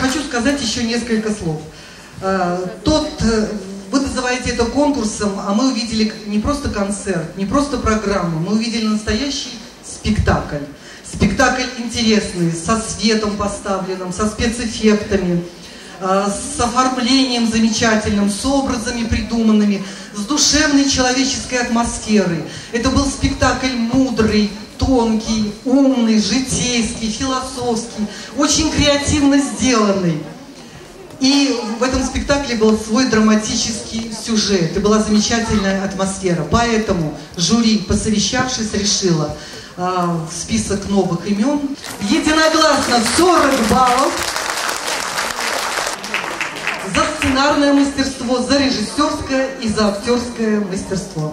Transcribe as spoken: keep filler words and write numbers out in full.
хочу сказать еще несколько слов. Тот, вы называете это конкурсом, а мы увидели не просто концерт, не просто программу, мы увидели настоящий спектакль. Спектакль интересный, со светом поставленным, со спецэффектами, с оформлением замечательным, с образами придуманными, с душевной человеческой атмосферой. Это был спектакль мудрый, тонкий, умный, житейский, философский, очень креативно сделанный. И в этом спектакле был свой драматический сюжет, и была замечательная атмосфера. Поэтому жюри, посовещавшись, решило э, в список новых имен единогласно сорок баллов за сценарное мастерство, за режиссерское и за актерское мастерство.